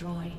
destroyed.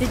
Did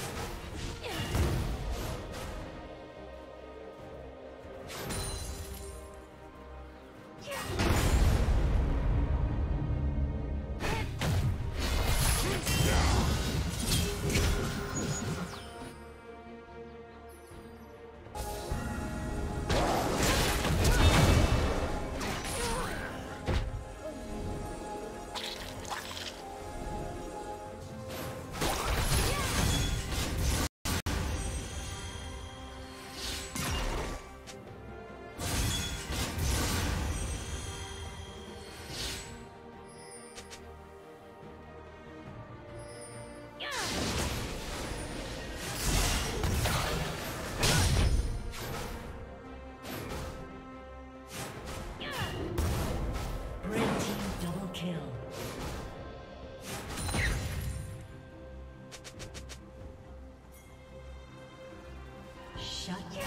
Team's turret has been destroyed. Shut down.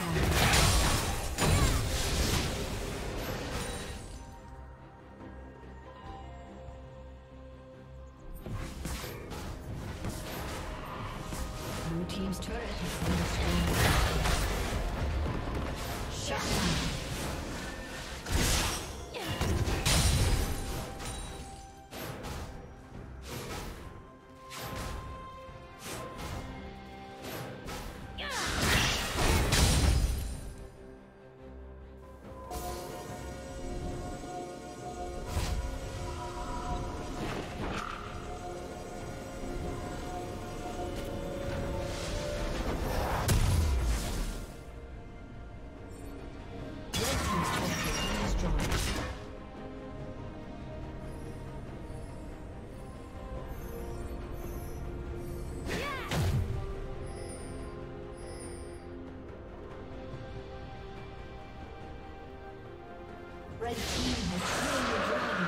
Red Team has slain the dragon.